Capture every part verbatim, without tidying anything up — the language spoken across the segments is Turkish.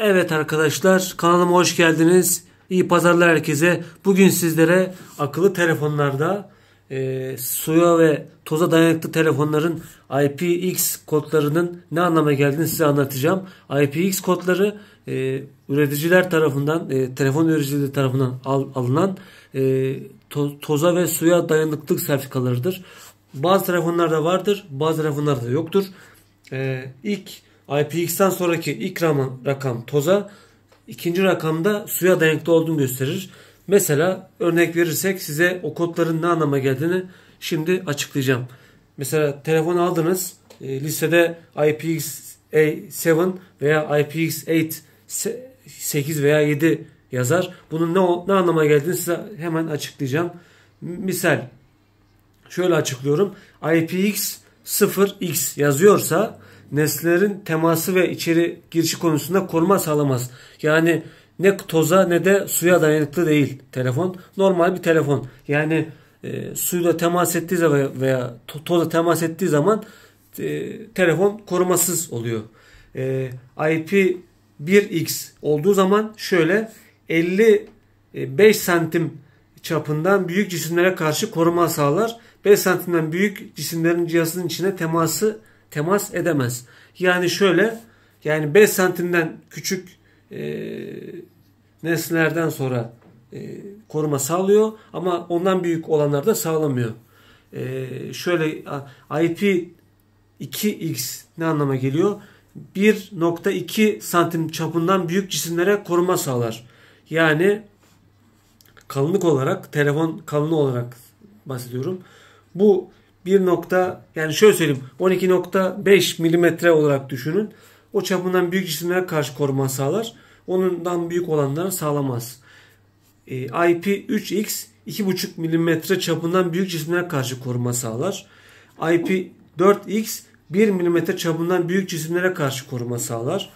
Evet arkadaşlar, kanalıma hoş geldiniz. İyi pazarlar herkese. Bugün sizlere akıllı telefonlarda e, suya ve toza dayanıklı telefonların I P X kodlarının ne anlama geldiğini size anlatacağım. I P X kodları e, üreticiler tarafından, e, telefon üreticileri tarafından al, alınan e, to, toza ve suya dayanıklılık sertifikalarıdır. Bazı telefonlarda vardır, bazı telefonlarda yoktur. E, ilk I P X'ten sonraki ilk rakam toza, ikinci rakamda suya dayanıklı olduğunu gösterir. Mesela örnek verirsek size o kodların ne anlama geldiğini şimdi açıklayacağım. Mesela telefon aldınız, e, listede I P X seven veya I P X sekiz veya yedi yazar. Bunun ne, ne anlama geldiğini size hemen açıklayacağım. Misal şöyle açıklıyorum. I P X sıfır X yazıyorsa nesnelerin teması ve içeri girişi konusunda koruma sağlamaz. Yani ne toza ne de suya dayanıklı değil telefon. Normal bir telefon. Yani e, suyla temas ettiği zaman veya to toza temas ettiği zaman e, telefon korumasız oluyor. E, I P bir X olduğu zaman şöyle elli beş santim çapından büyük cisimlere karşı koruma sağlar. beş santimden büyük cisimlerin cihazının içine teması temas edemez. Yani şöyle, yani beş santimden küçük e, nesnelerden sonra e, koruma sağlıyor ama ondan büyük olanlar da sağlamıyor. E, şöyle I P iki X ne anlama geliyor? bir nokta iki santim çapından büyük cisimlere koruma sağlar. Yani kalınlık olarak, telefon kalınlığı olarak bahsediyorum. Bu bir nokta, yani şöyle söyleyeyim, on iki nokta beş milimetre olarak düşünün. O çapından büyük cisimlere karşı koruma sağlar. Ondan büyük olanları sağlamaz. E, I P üç X iki buçuk milimetre çapından büyük cisimlere karşı koruma sağlar. I P dört X bir milimetre çapından büyük cisimlere karşı koruma sağlar.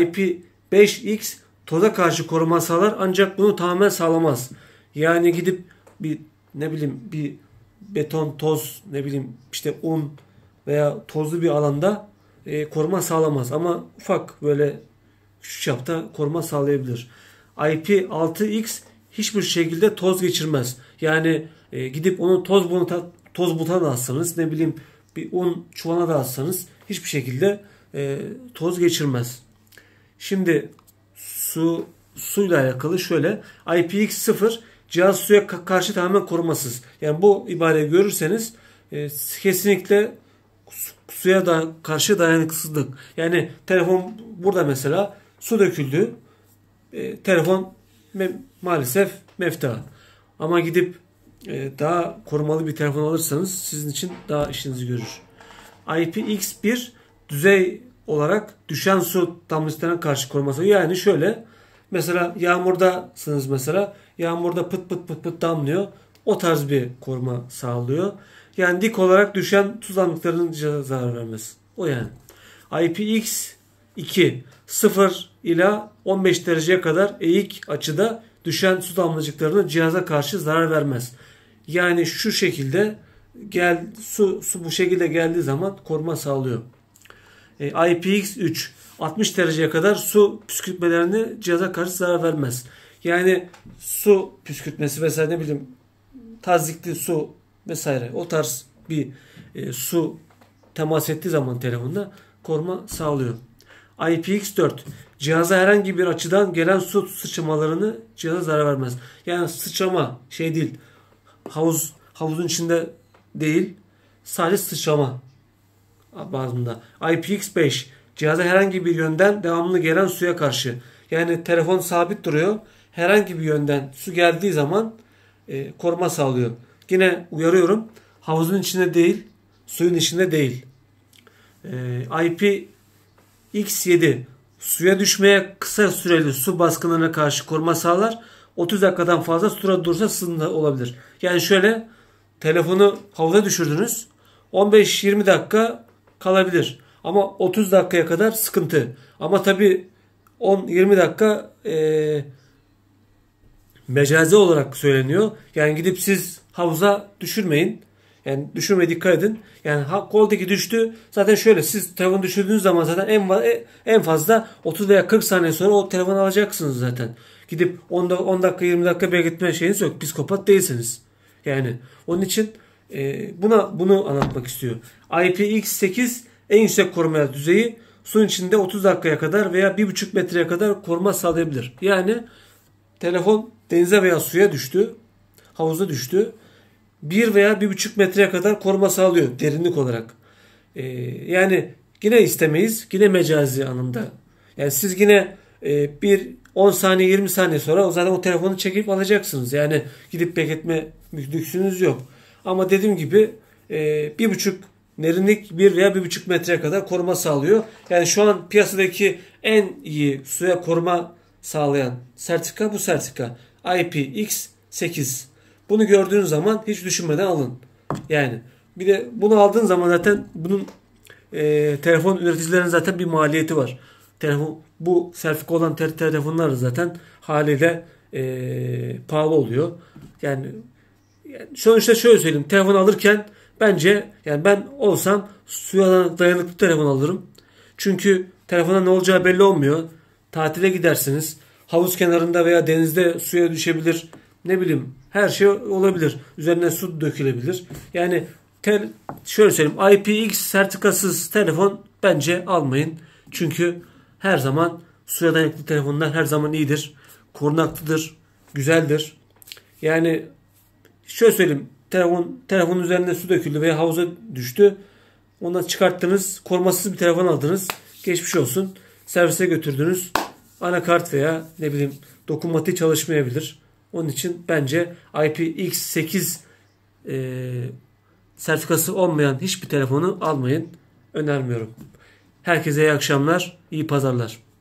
I P beş X toza karşı koruma sağlar ancak bunu tamamen sağlamaz. Yani gidip bir ne bileyim bir beton, toz, ne bileyim işte un veya tozlu bir alanda e, koruma sağlamaz. Ama ufak böyle küçük çapta koruma sağlayabilir. I P altı X hiçbir şekilde toz geçirmez. Yani e, gidip onu toz buta, toz buta da atsanız, ne bileyim bir un çuvana da atsanız hiçbir şekilde e, toz geçirmez. Şimdi su suyla alakalı şöyle I P X sıfır cihaz suya karşı tamamen korumasız. Yani bu ibareyi görürseniz e, kesinlikle su, suya da karşı dayanıksızlık. Yani telefon burada mesela su döküldü. E, telefon me maalesef mefta. Ama gidip e, daha korumalı bir telefon alırsanız sizin için daha işinizi görür. I P X bir düzey olarak düşen su damlacıklarına karşı koruması. Yani şöyle, mesela yağmurdasınız mesela. Yağmurda pıt pıt pıt pıt damlıyor. O tarz bir koruma sağlıyor. Yani dik olarak düşen su damlacıklarının zarar vermez. O yani. I P X iki sıfır ila on beş dereceye kadar eğik açıda düşen su damlacıklarının cihaza karşı zarar vermez. Yani şu şekilde gel su su bu şekilde geldiği zaman koruma sağlıyor. E, I P X üç altmış dereceye kadar su püskürtmelerini cihaza karşı zarar vermez. Yani su püskürtmesi vesaire, ne bileyim tazyikli su vesaire, o tarz bir e, su temas ettiği zaman telefonda koruma sağlıyor. I P X dört cihaza herhangi bir açıdan gelen su sıçramalarını cihaza zarar vermez. Yani sıçrama şey değil, havuz havuzun içinde değil, sadece sıçrama bazında. I P X beş cihaza herhangi bir yönden devamlı gelen suya karşı, yani telefon sabit duruyor. Herhangi bir yönden su geldiği zaman e, koruma sağlıyor. Yine uyarıyorum, havuzun içinde değil, suyun içinde değil. E, I P X yedi suya düşmeye kısa süreli su baskınlarına karşı koruma sağlar. otuz dakikadan fazla suda durursa sızıntı olabilir. Yani şöyle, telefonu havuza düşürdünüz, on beş yirmi dakika kalabilir. Ama otuz dakikaya kadar sıkıntı. Ama tabi on yirmi dakika eee mecazi olarak söyleniyor. Yani gidip siz havuza düşürmeyin. Yani düşürmeye dikkat edin. Yani koldaki düştü. Zaten şöyle, siz telefonu düşürdüğünüz zaman zaten en, en fazla otuz veya kırk saniye sonra o telefonu alacaksınız zaten. Gidip on dakika yirmi dakika bile gitme şeyiniz yok. Psikopat değilsiniz. Yani onun için e, buna bunu anlatmak istiyor. I P X sekiz en yüksek koruma düzeyi, suyun içinde otuz dakikaya kadar veya bir buçuk metreye kadar koruma sağlayabilir. Yani telefon denize veya suya düştü. Havuza düştü. bir veya bir buçuk metreye kadar koruma sağlıyor derinlik olarak. Ee, yani yine istemeyiz. Yine mecazi anlamda. Yani siz yine e, bir on saniye yirmi saniye sonra zaten o telefonu çekip alacaksınız. Yani gidip bekletme lüksünüz yok. Ama dediğim gibi e, bir buçuk derinlik bir veya bir buçuk metreye kadar koruma sağlıyor. Yani şu an piyasadaki en iyi suya koruma sağlayan sertifika bu sertifika. I P X sekiz. Bunu gördüğünüz zaman hiç düşünmeden alın. Yani bir de bunu aldığın zaman zaten bunun e, telefon üreticilerinin zaten bir maliyeti var. Telefon, bu sertifika olan te telefonlar zaten haliyle e, pahalı oluyor. Yani, yani sonuçta şöyle söyleyeyim. Telefon alırken bence yani ben olsam suya dayanıklı telefon alırım. Çünkü telefona ne olacağı belli olmuyor. Tatile gidersiniz. Havuz kenarında veya denizde suya düşebilir. Ne bileyim, her şey olabilir. Üzerine su dökülebilir. Yani tel, şöyle söyleyeyim, I P X sertifikasız telefon bence almayın. Çünkü her zaman suya dayanıklı telefonlar her zaman iyidir. Korunaklıdır. Güzeldir. Yani şöyle söyleyeyim, telefon, telefonun üzerine su döküldü veya havuza düştü. Ondan çıkarttınız. Korumasız bir telefon aldınız. Geçmiş olsun. Servise götürdünüz. Anakart veya ne bileyim dokunmatiği çalışmayabilir. Onun için bence I P X sekiz e, sertifikası olmayan hiçbir telefonu almayın. Önermiyorum. Herkese iyi akşamlar, iyi pazarlar.